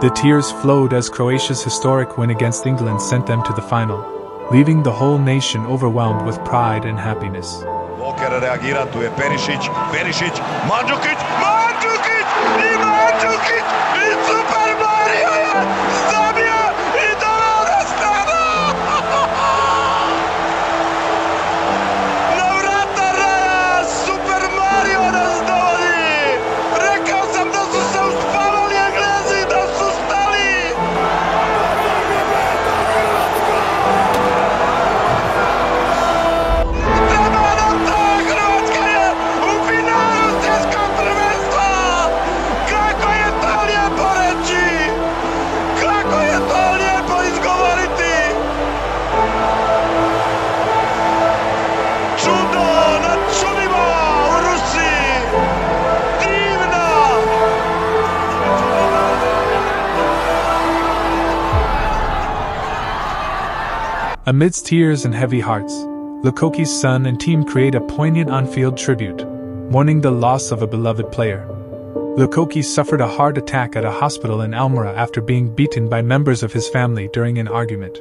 The tears flowed as Croatia's historic win against England sent them to the final, leaving the whole nation overwhelmed with pride and happiness. Walker reagira, tu je Perišić, Mandžukić, I Mandžukić, I Super Mario je zabija I dao na stranu! Na vrata raja Super Mario nas dovodi! Rekao sam da su se uspavali Englezi, da su stali! Amidst tears and heavy hearts, Lukoki's son and team create a poignant on-field tribute, mourning the loss of a beloved player. Lukoki suffered a heart attack at a hospital in Almora after being beaten by members of his family during an argument.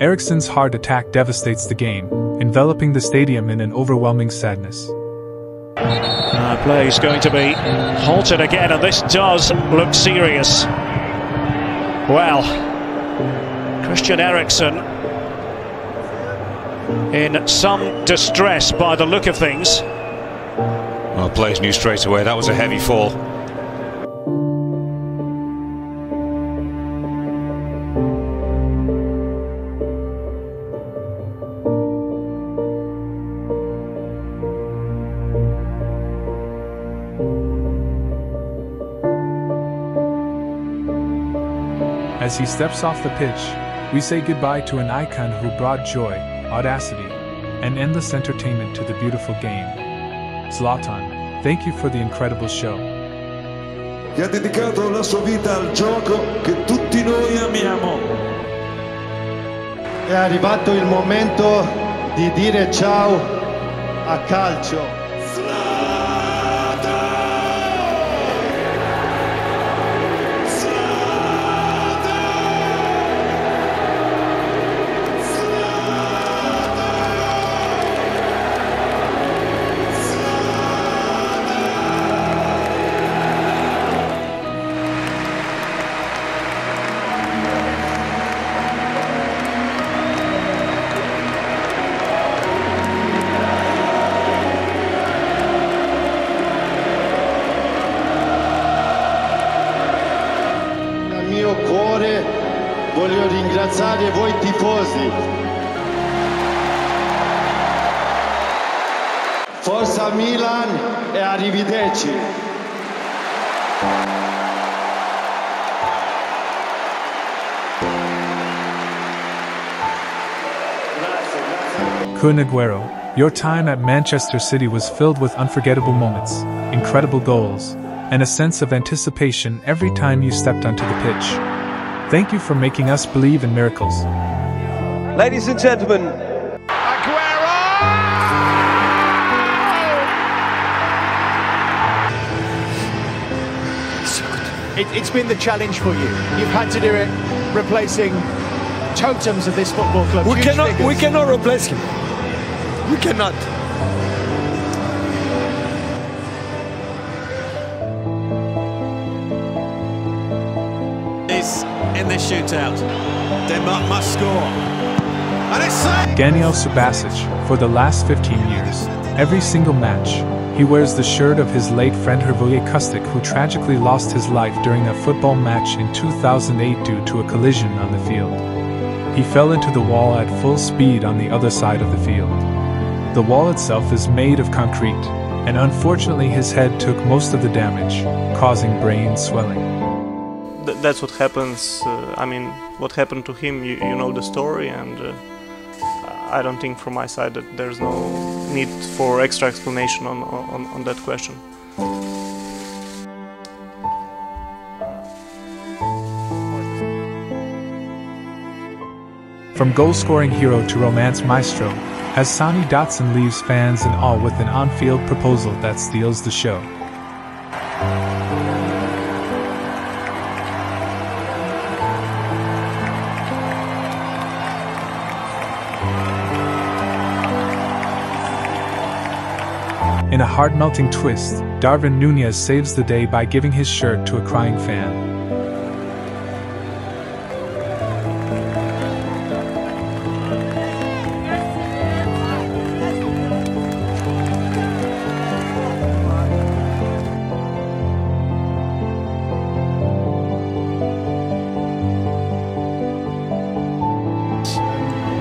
Eriksen's heart attack devastates the game, enveloping the stadium in an overwhelming sadness. Play is going to be halted again, and this does look serious. Well, Christian Eriksen in some distress by the look of things. Well, players knew straight away that was a heavy fall. As he steps off the pitch, we say goodbye to an icon who brought joy, audacity, and endless entertainment to the beautiful game. Zlatan, thank you for the incredible show. Gli ha dedicato la sua vita al gioco che tutti noi amiamo. È arrivato il momento di dire ciao a calcio. Voglio ringraziare voi tifosi. Forza Milan e arrivederci. Kun Aguero, your time at Manchester City was filled with unforgettable moments, incredible goals, and a sense of anticipation every time you stepped onto the pitch. Thank you for making us believe in miracles. Ladies and gentlemen, Aguero! So good. It's been the challenge for you. You've had to do it replacing totems of this football club. We cannot replace him. We cannot. In this shootout, Denmark must score. And it's Daniel Subasic, for the last 15 years, every single match, he wears the shirt of his late friend Hrvoje Kustik, who tragically lost his life during a football match in 2008 due to a collision on the field. He fell into the wall at full speed on the other side of the field. The wall itself is made of concrete, and unfortunately his head took most of the damage, causing brain swelling. That's what happens. I mean, what happened to him, you know the story, and I don't think from my side that there's no need for extra explanation on that question. From goal-scoring hero to romance maestro, as Sonny Dotson leaves fans in awe with an on-field proposal that steals the show. In a heart-melting twist, Darwin Nunez saves the day by giving his shirt to a crying fan.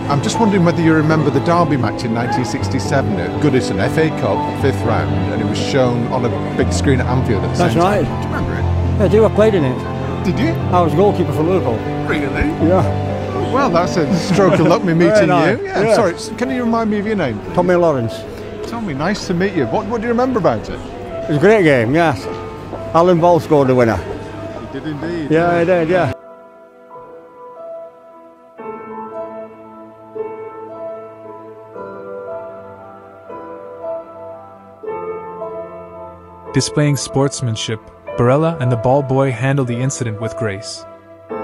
I'm just wondering whether you remember the Derby match in 1967 at Goodison, FA Cup, 5th round, and it was shown on a big screen at Anfield at the same time. That's right. Do you remember it? Yeah, I do. I played in it. Did you? I was goalkeeper for Liverpool. Really? Yeah. Well, that's a stroke of luck, me meeting you. Yeah, yeah. Sorry, can you remind me of your name, please? Tommy Lawrence. Tommy, nice to meet you. What do you remember about it? It was a great game, yes. Alan Ball scored the winner. He did indeed. Yeah, he did, yeah. Displaying sportsmanship, Barella and the ball boy handle the incident with grace. You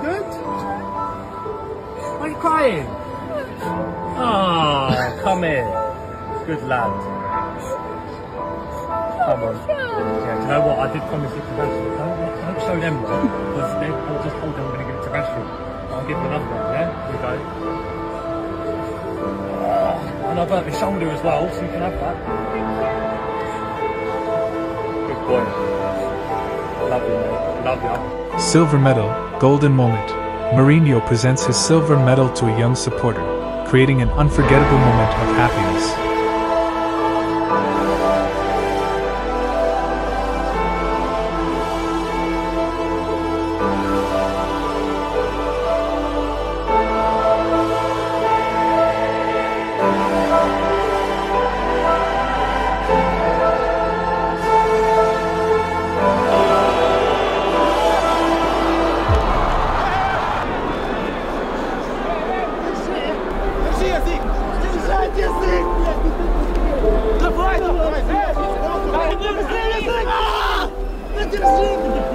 good? Why are you crying? Oh, come here. Good lad. Come on. Yeah, do you know what? I did promise it to Rashford. Don't show them one. I'll just hold them. I'm going to give it to Rashford. I'll give them another one, yeah? Here we go. And I've hurt the shoulder as well, so you can have that. Good boy. Love you, mate. Love you. Silver medal, golden moment. Mourinho presents his silver medal to a young supporter, creating an unforgettable moment of happiness. Let's do it!